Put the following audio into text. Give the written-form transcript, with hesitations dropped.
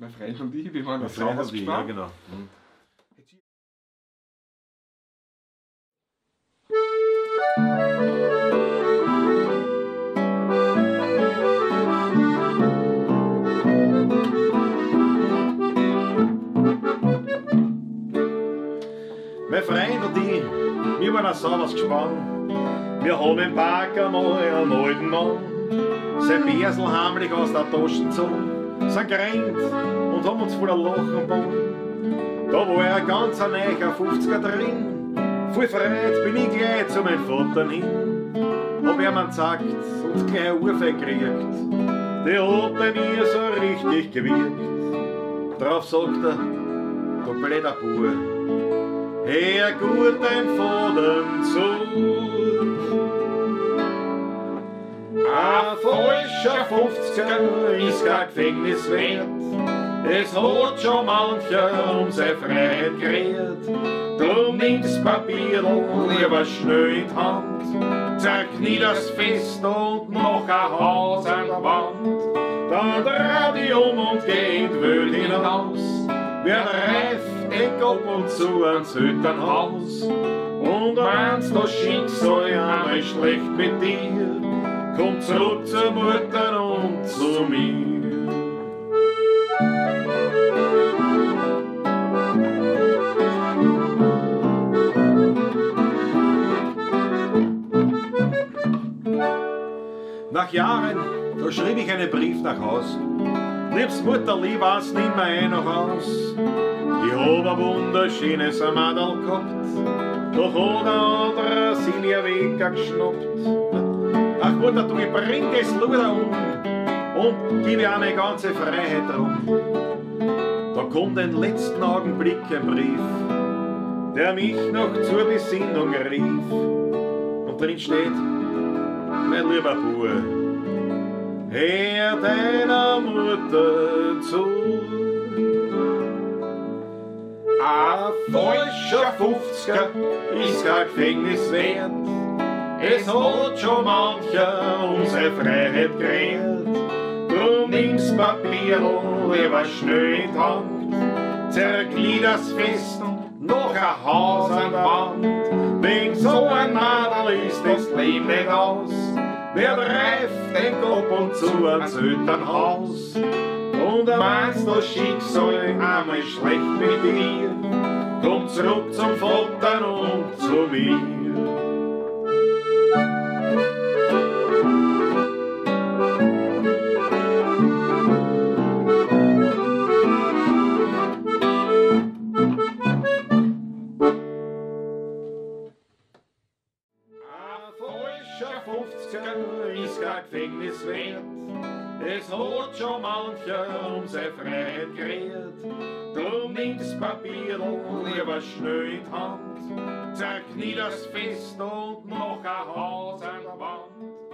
Mein Freund und ich, wir waren auf Freund gespannt. Ja, genau. Mhm. Mein Freund und ich, wir waren auf Salas gespannt. Wir haben den Parker mal einen alten Mann. Sein Bärsel heimlich aus der Tasche gezogen, sind gerannt und haben uns voller Lachen gebogen. Da war er ganz ein neuer 50er drin. Voll Freude bin ich gleich zu meinem Vater hin. Hab ihm gezeigt und gleich eine Urfe gekriegt. Die hat bei mir so richtig gewirkt. Drauf sagt er, du blöder Bub. Hör gut dein Faden zu. Ein falscher 50er ist kein Gefängnis wert. Es hat schon mancher um seine Freiheit gerät. Drum nimm's Papier und lieber schnell in die Hand. Zerknie das fest und mach ein Haus an der Wand. Dann dreh dich um und geh in die Welt hinaus. Wer reif, ich ab und zu ans Hüttenhaus. Und wenn's das Schicksal einmal schlecht mit dir, komm zurück zur Mutter und zu mir. Nach Jahren, da schrieb ich einen Brief nach Haus. Liebs Mutterli, war's nimmer ein noch aus. Ich hab ein wunderschönes Mädel gehabt, doch hat ein anderer sie mir weggeschnappt. Ach Mutter, du, ich bring das Luder um und gib ihr meine ganze Freiheit drum. Da kommt im letzten Augenblick ein Brief, der mich noch zur Besinnung rief. Und drin steht, mein lieber Bub, hör deiner Mutter zu. Ein falscher 50er ist kein Gefängnis wert. Es hat schon mancher um seine Freiheit gerät. Drum nimm's Papier und lieber schnell in die Hand. Zerglied das fest und noch ein Haus an der Wand. Wegen so ein Mädel ist das Leben nicht aus. Wer reift, denkt ab und zu ans Elternhaus. Und wenn's das Schicksal einmal schlecht mit dir, komm zurück zum Vater und zu mir. Ein falscher 50er ist kein Gefängnis wert. Es hat schon mancher um seine Freiheit gerät. Drum nimm's Papier und lieber schnell in die Hand. Zerknie das fest und mach ein Haus an der Wand.